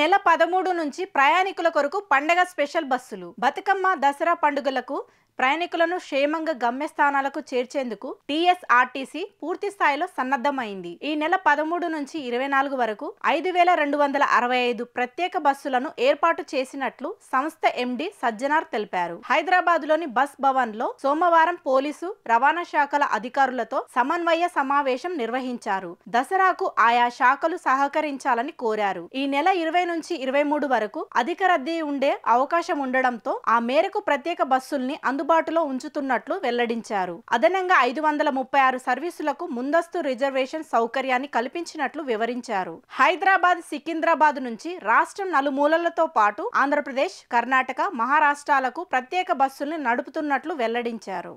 నెల 13 నుంచి ప్రయాణికుల కొరకు పండగ స్పెషల్ బస్సులు బతుకమ్మ దసరా పండుగలకు ప్రయాణికులను క్షేమంగా గమ్యస్థానాలకు చేర్చేందుకు TSRTC పూర్తి స్థాయిలో సన్నద్ధమైంది. ఈ నెల 13 నుంచి 24 వరకు 5265 ప్రత్యేక బస్సులను ఏర్పాటు చేసినట్లు సంస్థ MD సజ్జనార్ తెలిపారు. హైదరాబాద్లోని బస్ భవన్లో సోమవారం పోలీసు రవాణా శాఖల అధికారులతో సమన్వయ సమావేశం నిర్వహించారు. దసరాకు ఆయా శాఖలు సహకరించాలని కోరారు. ఈ నెల 20 నుంచి 23 వరకు అధిక రద్దీ ఉండే అవకాశం ఉండడంతో ఆ మేరకు ప్రత్యేక బస్సుల్ని అందుబాటులో ఉంచుతున్నట్లు వెల్లడించారు. అదనంగా 536 సర్వీసులకు ముందస్తు రిజర్వేషన్ సౌకర్యాన్ని కల్పించినట్లు వివరించారు. హైదరాబాద్, సికింద్రాబాద్ నుంచి రాష్ట్రం నలుమూలలతో పాటు ఆంధ్రప్రదేశ్, కర్ణాటక, మహారాష్ట్రాలకు ప్రత్యేక బస్సుల్ని నడుపుతున్నట్లు వెల్లడించారు.